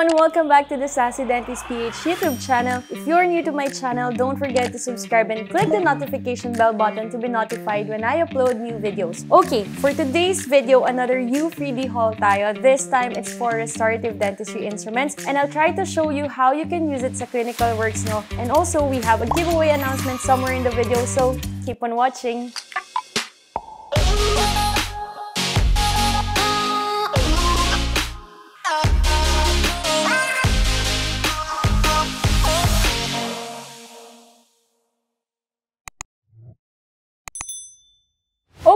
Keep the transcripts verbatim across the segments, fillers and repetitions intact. everyone! Welcome back to the Sassy Dentist P H YouTube channel. If you're new to my channel, don't forget to subscribe and click the notification bell button to be notified when I upload new videos. Okay, for today's video, another U three D haul tayo. This time, it's for restorative dentistry instruments, and I'll try to show you how you can use it sa clinical works now. And also, we have a giveaway announcement somewhere in the video, so keep on watching!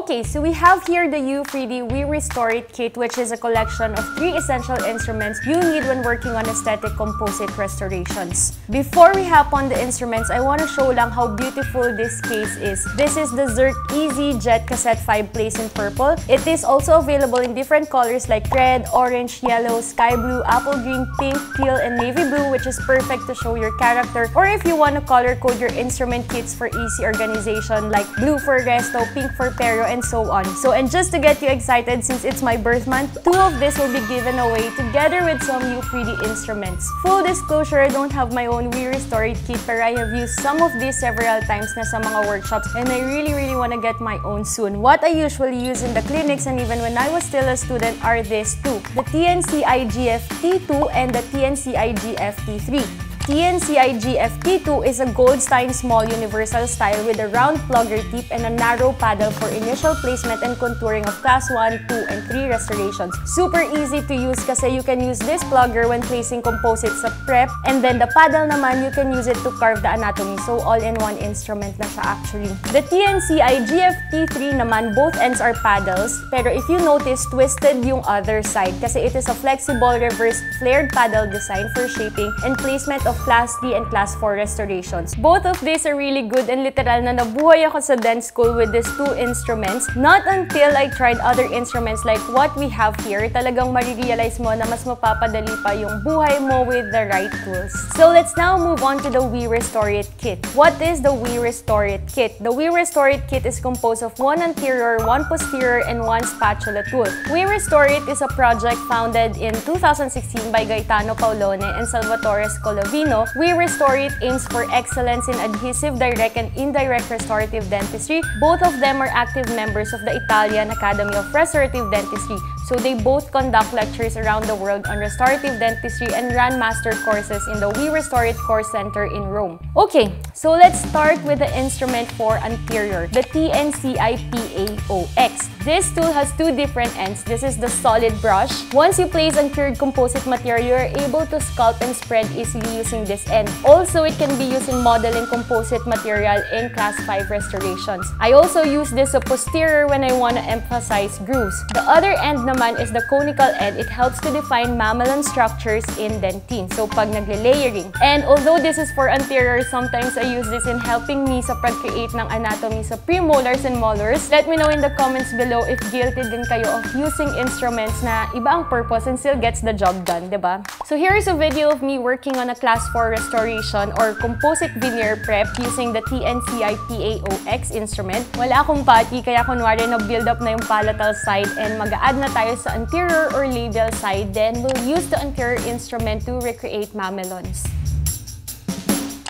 Okay, so we have here the U three D We Restore It kit, which is a collection of three essential instruments you need when working on aesthetic composite restorations. Before we hop on the instruments, I want to show lang how beautiful this case is. This is the Zirc E Z Jet Cassette five Place in purple. It is also available in different colors like red, orange, yellow, sky blue, apple green, pink, teal, and navy blue, which is perfect to show your character. Or if you want to color code your instrument kits for easy organization, like blue for resto, pink for pero, and so on. So, and just to get you excited, since it's my birth month, two of this will be given away together with some U three D instruments. Full disclosure, I don't have my own We Restore It kit, but I have used some of these several times na sa mga workshops, and I really really want to get my own soon. What I usually use in the clinics and even when I was still a student are these two, the T N C I G F T two and the T N C I G F T three. T N C I G F T two is a Goldstein small universal style with a round plugger tip and a narrow paddle for initial placement and contouring of class one, two, and three restorations. Super easy to use kasi you can use this plugger when placing composites sa prep, and then the paddle naman, you can use it to carve the anatomy. So all-in-one instrument na siya actually. The T N C I G F T three naman, both ends are paddles, pero if you notice, twisted yung other side kasi it is a flexible reversed flared paddle design for shaping and placement of Class three and Class four restorations. Both of these are really good, and literal na nabuhay ako sa dent school with these two instruments. Not until I tried other instruments like what we have here, talagang marirealize mo na mas mapapadali pa yung buhay mo with the right tools. So let's now move on to the We Restore It kit. What is the We Restore It kit? The We Restore It kit is composed of one anterior, one posterior, and one spatula tool. We Restore It is a project founded in two thousand sixteen by Gaetano Paulone and Salvatore Scolavino. We Restore It aims for excellence in adhesive, direct, and indirect restorative dentistry. Both of them are active members of the Italian Academy of Restorative Dentistry. So they both conduct lectures around the world on restorative dentistry and ran master courses in the We Restore It Course Center in Rome. Okay, so let's start with the instrument for anterior, the T N C I P A O X. This tool has two different ends. This is the solid brush. Once you place uncured composite material, you're able to sculpt and spread easily using this end. Also, it can be used in modeling composite material in Class five restorations. I also use this as posterior when I want to emphasize grooves. The other end is the conical end. It helps to define mamelon structures in dentine. So, pag nagle-layering. And although this is for anterior, sometimes I use this in helping me sa pag-create ng anatomy sa premolars and molars. Let me know in the comments below if guilty din kayo of using instruments na iba ang purpose and still gets the job done, diba? So, here is a video of me working on a Class four restoration or composite veneer prep using the T N C I P A O X instrument. Wala akong pati, kaya kunwari na-build up na yung palatal side and mag-a-add na tayo sa anterior or labial side, then we'll use the anterior instrument to recreate mamelons.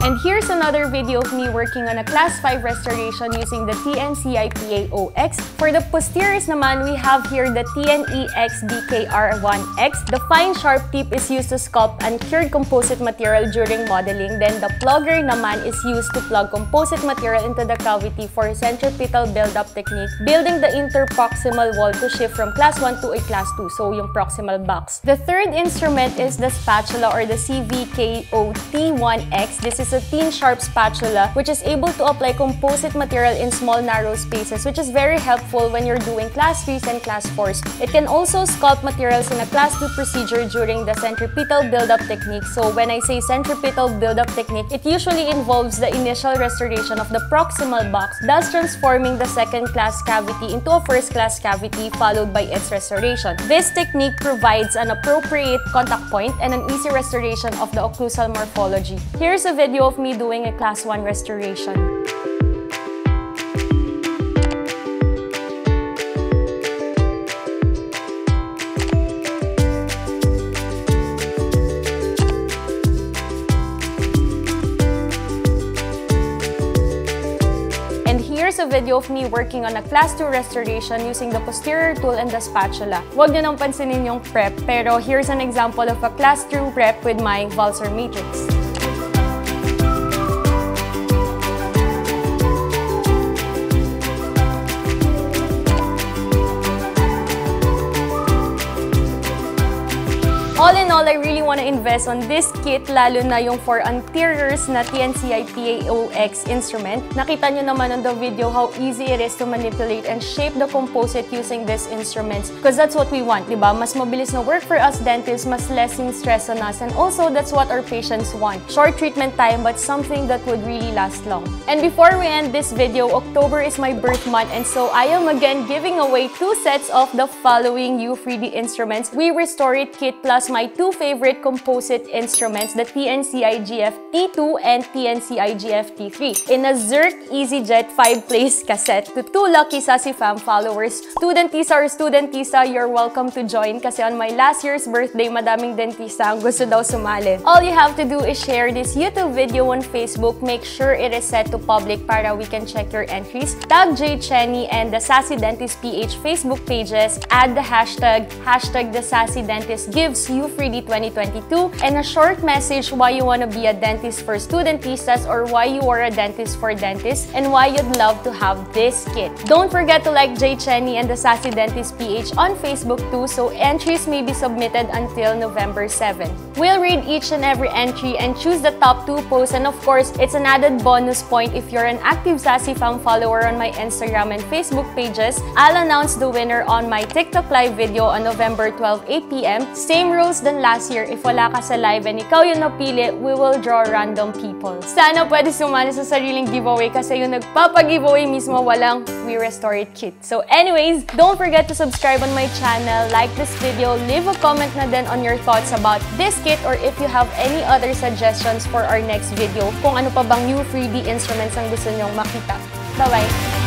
And here's another video of me working on a Class five restoration using the T N C I P A O X. For the posteriors naman, we have here the T N E X B K R one X. The fine sharp tip is used to sculpt uncured composite material during modeling. Then the plugger naman is used to plug composite material into the cavity for centripetal build-up technique, building the interproximal wall to shift from Class one to a Class two, so yung proximal box. The third instrument is the spatula or the C V K O T one X. This is a thin sharp spatula which is able to apply composite material in small narrow spaces, which is very helpful when you're doing Class threes and Class fours. It can also sculpt materials in a Class two procedure during the centripetal build-up technique. So when I say centripetal build-up technique, it usually involves the initial restoration of the proximal box, thus transforming the second class cavity into a first class cavity followed by its restoration. This technique provides an appropriate contact point and an easy restoration of the occlusal morphology. Here's a video of me doing a Class one restoration. video of me working on a class two restoration using the posterior tool and the spatula. Huwag niyo nang pansinin yung prep, pero here's an example of a class two prep with my Vulser Matrix. All in all, I really want to invest on this kit, lalo na yung for anteriors na T N C I P A O X instrument. Nakita nyo naman on the video how easy it is to manipulate and shape the composite using these instruments. Because that's what we want, di ba? Mas mabilis na work for us dentists, mas less yung stress on us. And also, that's what our patients want. Short treatment time, but something that would really last long. And before we end this video, October is my birth month. And so, I am again giving away two sets of the following U three D instruments. We Restore It Kit Plus my two favorite composite instruments, the T N C I G F T two and T N C I G F T three, in a Zirc E-Z Jet five Place cassette to two lucky Sassy Fam followers. Student Tisa or Student Tisa, you're welcome to join kasi on my last year's birthday, madaming dentista ang gusto daw sumali. All you have to do is share this YouTube video on Facebook. Make sure it is set to public para we can check your entries. Tag J. Chenny and the Sassy Dentist P H Facebook pages. Add the hashtag, hashtag the Sassy Dentist gives you U three D twenty twenty-two and a short message why you want to be a dentist for studentistas or why you are a dentist for dentists and why you'd love to have this kit. Don't forget to like J. Chenny and the Sassy Dentist P H on Facebook too, so entries may be submitted until November seventh. We'll read each and every entry and choose the top two posts, and of course, it's an added bonus point if you're an active Sassy Fam follower on my Instagram and Facebook pages. I'll announce the winner on my TikTok live video on November twelfth, eight p m Same rules than last year. If wala ka sa live and ikaw yung napili, we will draw random people. Sana pwede sumali sa sariling giveaway kasi yung nagpapag-giveaway mismo walang We Restore It kit. So anyways, don't forget to subscribe on my channel, like this video, leave a comment na din on your thoughts about this kit or if you have any other suggestions for our next video kung ano pa bang U three D instruments ang gusto nyong makita. Bye-bye!